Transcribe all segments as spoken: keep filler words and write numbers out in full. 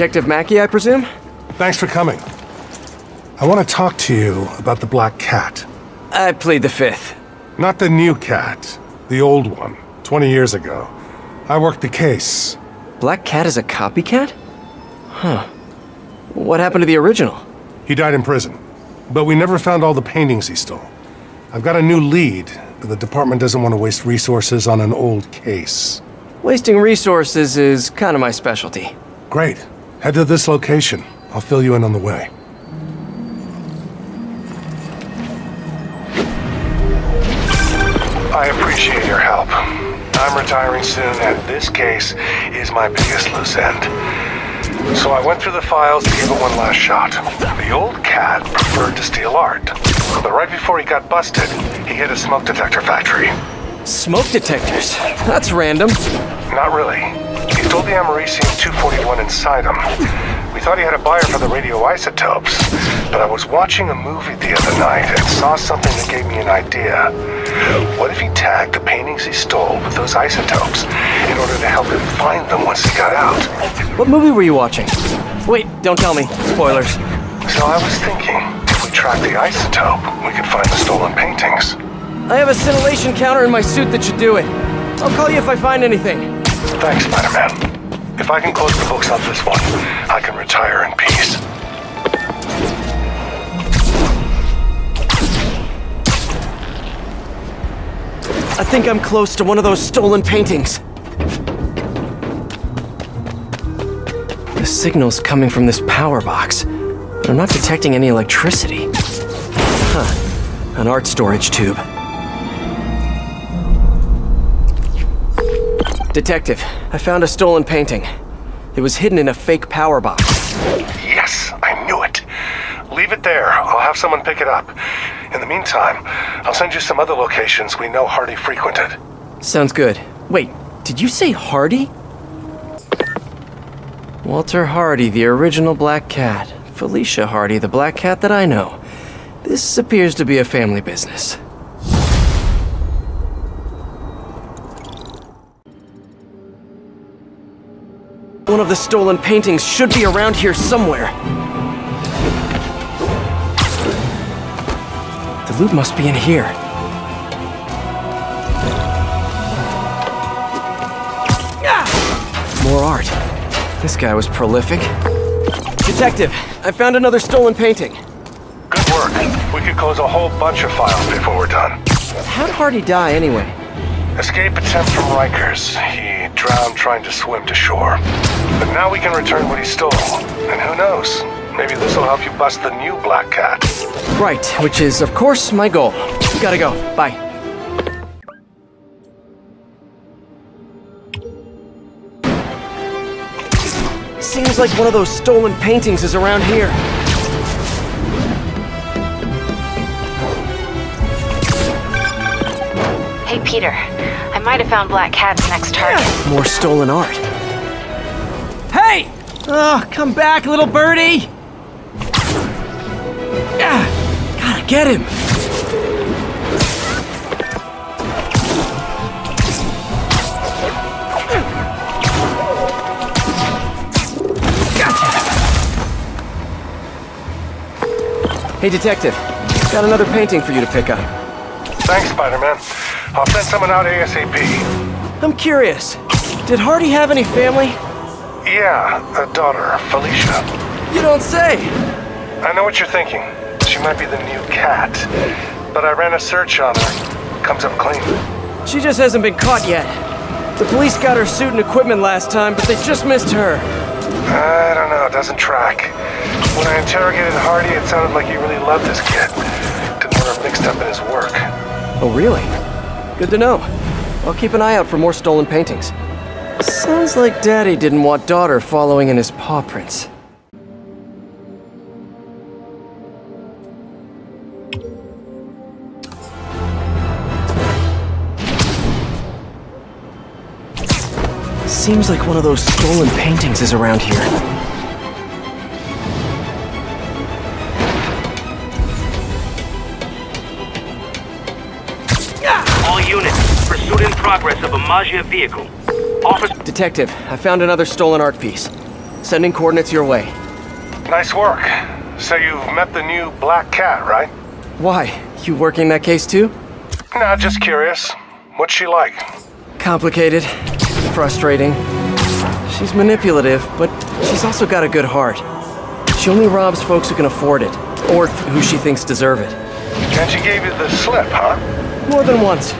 Detective Mackey, I presume? Thanks for coming. I want to talk to you about the black cat. I plead the fifth. Not the new cat. The old one. twenty years ago. I worked the case. Black cat is a copycat? Huh. What happened to the original? He died in prison. But we never found all the paintings he stole. I've got a new lead, but the department doesn't want to waste resources on an old case. Wasting resources is kind of my specialty. Great. Head to this location. I'll fill you in on the way. I appreciate your help. I'm retiring soon, and this case is my biggest loose end. So I went through the files to give it one last shot. The old cat preferred to steal art. But right before he got busted, he hit a smoke detector factory. Smoke detectors? That's random. Not really. He stole the americium two forty-one inside him. We thought he had a buyer for the radioisotopes, but I was watching a movie the other night and saw something that gave me an idea. What if he tagged the paintings he stole with those isotopes in order to help him find them once he got out? What movie were you watching? Wait, don't tell me. Spoilers. So I was thinking, if we track the isotope, we could find the stolen paintings. I have a scintillation counter in my suit that should do it. I'll call you if I find anything. Thanks, Spider-Man. If I can close the books on this one, I can retire in peace. I think I'm close to one of those stolen paintings. The signal's coming from this power box, but I'm not detecting any electricity. Huh. An art storage tube. Detective, I found a stolen painting. It was hidden in a fake power box. Yes, I knew it. Leave it there. I'll have someone pick it up. In the meantime, I'll send you some other locations we know Hardy frequented. Sounds good. Wait, did you say Hardy? Walter Hardy, the original black cat. Felicia Hardy, the black cat that I know. This appears to be a family business. One of the stolen paintings should be around here somewhere. The loot must be in here. More art. This guy was prolific. Detective, I found another stolen painting. Good work. We could close a whole bunch of files before we're done. How'd Hardy die anyway? Escape attempt from Rikers. He drowned trying to swim to shore. But now we can return what he stole. And who knows? Maybe this will help you bust the new black cat. Right, which is, of course, my goal. Gotta go. Bye. Seems like one of those stolen paintings is around here. Hey, Peter. I might have found Black Cat's next target. More stolen art. Hey! Oh, come back, little birdie! Ah, gotta get him! Gotcha! Hey, Detective. Got another painting for you to pick up. Thanks, Spider-Man. I'll send someone out ASAP. I'm curious. Did Hardy have any family? Yeah, a daughter, Felicia. You don't say! I know what you're thinking. She might be the new cat. But I ran a search on her. Comes up clean. She just hasn't been caught yet. The police got her suit and equipment last time, but they just missed her. I don't know, it doesn't track. When I interrogated Hardy, it sounded like he really loved this kid. Didn't want her mixed up in his work. Oh, really? Good to know. I'll keep an eye out for more stolen paintings. Sounds like Daddy didn't want daughter following in his paw prints. Seems like one of those stolen paintings is around here. Progress of a Maggia vehicle. Office Detective, I found another stolen art piece. Sending coordinates your way. Nice work. So you've met the new Black Cat, right? Why? You working that case too? Nah, just curious. What's she like? Complicated. Frustrating. She's manipulative, but she's also got a good heart. She only robs folks who can afford it, or who she thinks deserve it. And she gave you the slip, huh? More than once.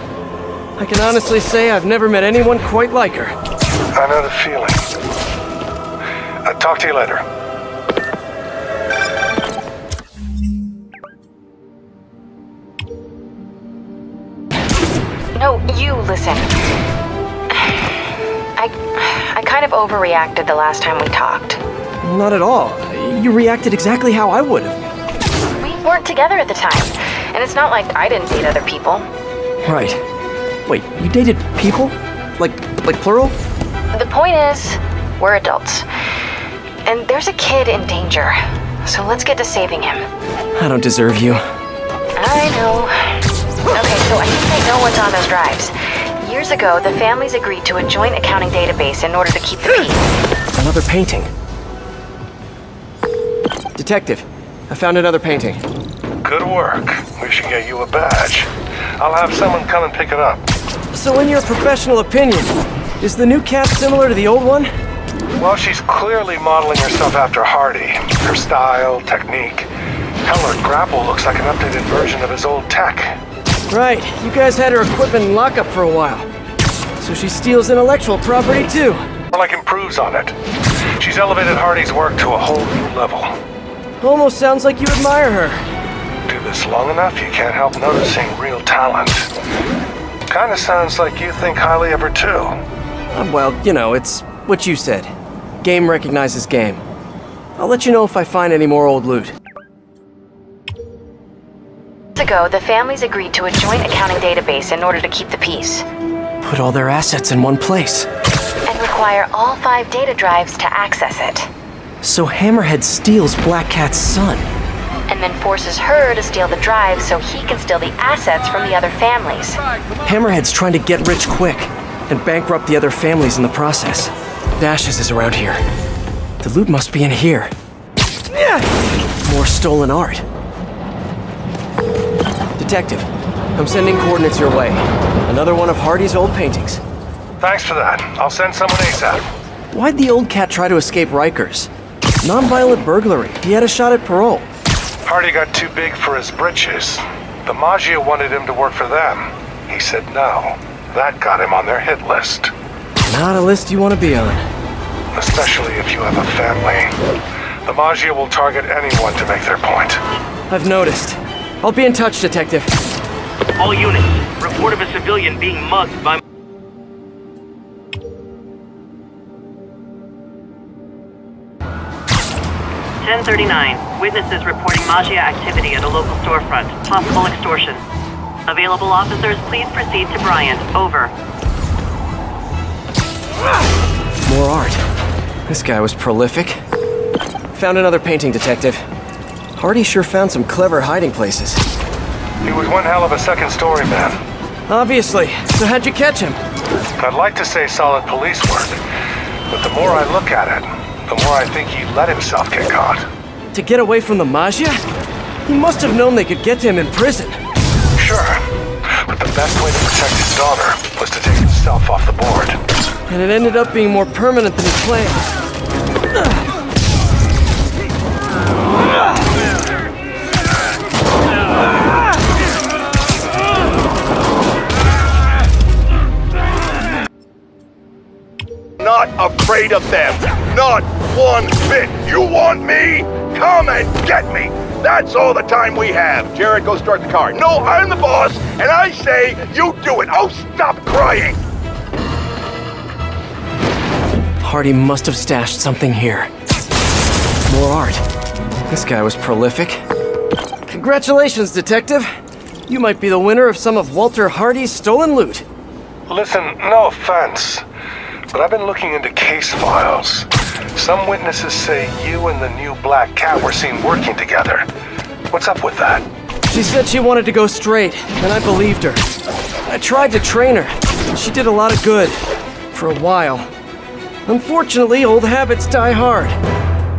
I can honestly say I've never met anyone quite like her. I know the feeling. I'll talk to you later. No, you listen. I... I kind of overreacted the last time we talked. Not at all. You reacted exactly how I would have. We weren't together at the time. And it's not like I didn't date other people. Right. Wait, you dated people? Like, like plural? The point is, we're adults. And there's a kid in danger, so let's get to saving him. I don't deserve you. I know. Okay, so I think I know what's on those drives. Years ago, the families agreed to a joint accounting database in order to keep the peace. Another painting. Detective, I found another painting. Good work. We should get you a badge. I'll have someone come and pick it up. So in your professional opinion, is the new cat similar to the old one? Well, she's clearly modeling herself after Hardy. Her style, technique. Hell, her grapple looks like an updated version of his old tech. Right. You guys had her equipment in lockup for a while. So she steals intellectual property, too. More like improves on it. She's elevated Hardy's work to a whole new level. Almost sounds like you admire her. Do this long enough, you can't help noticing real talent. Kinda sounds like you think highly of her, too. Uh, well, you know, it's what you said. Game recognizes game. I'll let you know if I find any more old loot. Years ago, the families agreed to a joint accounting database in order to keep the peace. Put all their assets in one place. And require all five data drives to access it. So Hammerhead steals Black Cat's son. And then forces her to steal the drive so he can steal the assets from the other families. Hammerhead's trying to get rich quick and bankrupt the other families in the process. Dashes is around here. The loot must be in here. More stolen art. Detective, I'm sending coordinates your way. Another one of Hardy's old paintings. Thanks for that. I'll send someone ASAP. Why'd the old cat try to escape Rikers? Nonviolent burglary. He had a shot at parole. Hardy got too big for his britches. The Maggia wanted him to work for them. He said no. That got him on their hit list. Not a list you want to be on. Especially if you have a family. The Maggia will target anyone to make their point. I've noticed. I'll be in touch, Detective. All units, report of a civilian being mugged by... ten thirty-nine. Witnesses reporting Maggia activity at a local storefront. Possible extortion. Available officers, please proceed to Bryant. Over. More art. This guy was prolific. Found another painting, Detective. Hardy sure found some clever hiding places. He was one hell of a second story man. Obviously. So how'd you catch him? I'd like to say solid police work, but the more I look at it, the more I think he let himself get caught. To get away from the Maggia? He must have known they could get to him in prison. Sure, but the best way to protect his daughter was to take himself off the board. And it ended up being more permanent than he planned. Not afraid of them. Not one bit. You want me? Come and get me. That's all the time we have. Jared, go start the car. No, I'm the boss, and I say you do it. Oh, stop crying. Hardy must have stashed something here. More art. This guy was prolific. Congratulations, Detective. You might be the winner of some of Walter Hardy's stolen loot. Listen, no offense, but I've been looking into case files. Some witnesses say you and the new Black Cat were seen working together. What's up with that? She said she wanted to go straight, and I believed her. I tried to train her. She did a lot of good. For a while. Unfortunately, old habits die hard.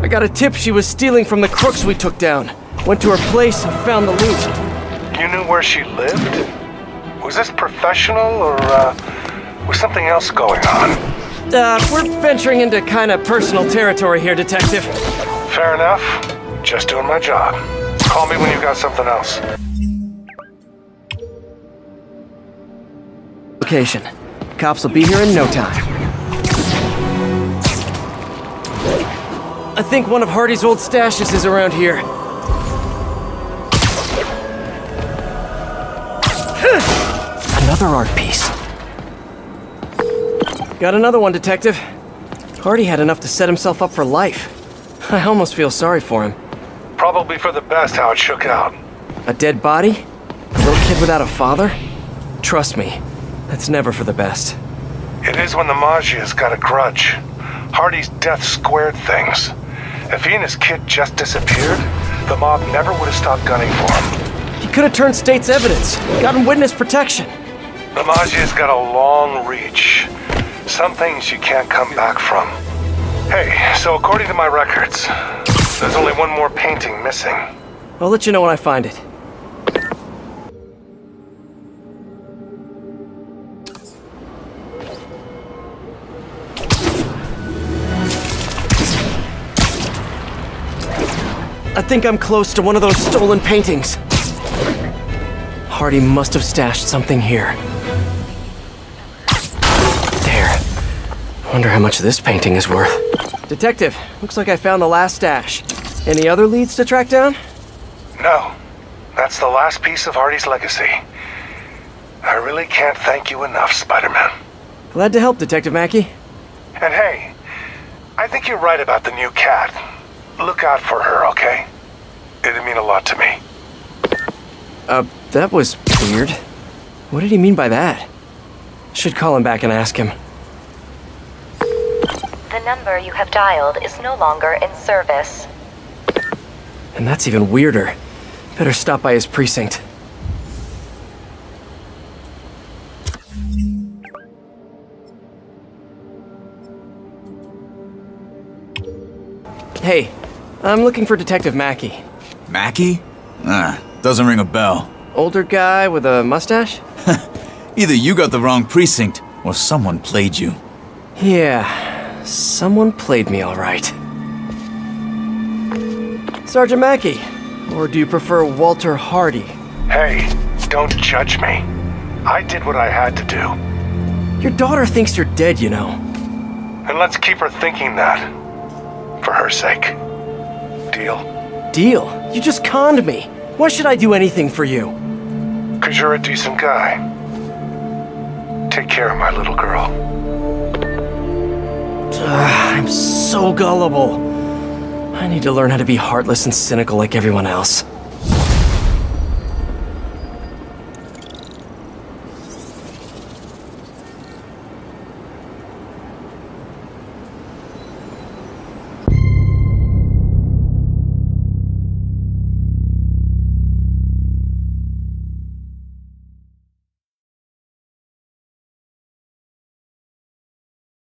I got a tip she was stealing from the crooks we took down. Went to her place and found the loot. You knew where she lived? Was this professional, or uh, was something else going on? Uh, we're venturing into kind of personal territory here, Detective. Fair enough. Just doing my job. Call me when you've got something else. Location. Cops will be here in no time. I think one of Hardy's old stashes is around here. Another art piece. Got another one, Detective. Hardy had enough to set himself up for life. I almost feel sorry for him. Probably for the best how it shook out. A dead body? A little kid without a father? Trust me, that's never for the best. It is when the Maggia's got a grudge. Hardy's death squared things. If he and his kid just disappeared, the mob never would have stopped gunning for him. He could have turned state's evidence, gotten witness protection. The Maggia's got a long reach. Some things you can't come back from. Hey, so according to my records, there's only one more painting missing. I'll let you know when I find it. I think I'm close to one of those stolen paintings. Hardy must have stashed something here. There. Wonder how much this painting is worth. Detective, looks like I found the last stash. Any other leads to track down? No. That's the last piece of Hardy's legacy. I really can't thank you enough, Spider-Man. Glad to help, Detective Mackey. And hey, I think you're right about the new cat. Look out for her, okay? It'd mean a lot to me. Uh, that was weird. What did he mean by that? Should call him back and ask him. The number you have dialed is no longer in service. And that's even weirder. Better stop by his precinct. Hey, I'm looking for Detective Mackey. Mackey? Ah, doesn't ring a bell. Older guy with a mustache? Either you got the wrong precinct, or someone played you. Yeah. Someone played me all right. Sergeant Mackey, or do you prefer Walter Hardy? Hey, don't judge me. I did what I had to do. Your daughter thinks you're dead, you know. And let's keep her thinking that. For her sake. Deal? Deal? You just conned me. Why should I do anything for you? 'Cause you're a decent guy. Take care of my little girl. Ugh, I'm so gullible. I need to learn how to be heartless and cynical like everyone else.